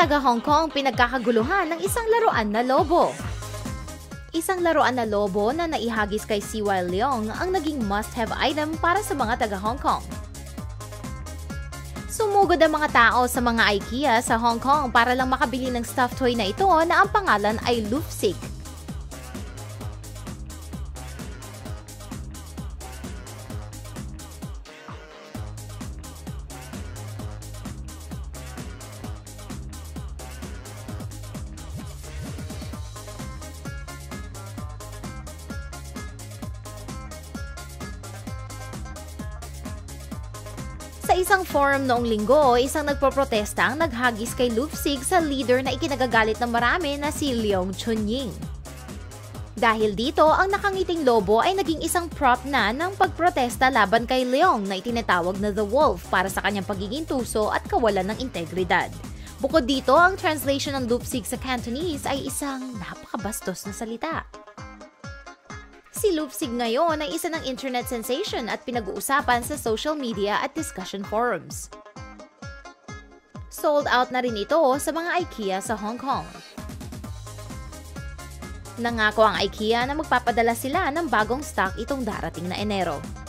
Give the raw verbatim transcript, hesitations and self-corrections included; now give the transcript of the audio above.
taga-Hong Kong ang pinagkakaguluhan ng isang laruan na lobo. Isang laruan na lobo na naihagis kay C Y Leung ang naging must-have item para sa mga taga-Hong Kong. Sumugod ang mga tao sa mga IKEA sa Hong Kong para lang makabili ng stuffed toy na ito na ang pangalan ay Lufsig. Sa isang forum noong linggo, isang nagpoprotesta ang naghagis kay Lufsig sa leader na ikinagagalit ng marami na si Leung Chun-ying. Dahil dito, ang nakangiting lobo ay naging isang prop na ng pagprotesta laban kay Leung na itinatawag na The Wolf para sa kanyang pagiging tuso at kawalan ng integridad. Bukod dito, ang translation ng Lufsig sa Cantonese ay isang napakabastos na salita. Si Lufsig ngayon ay isa ng internet sensation at pinag-uusapan sa social media at discussion forums. Sold out na rin ito sa mga IKEA sa Hong Kong. Nangako ang IKEA na magpapadala sila ng bagong stock itong darating na Enero.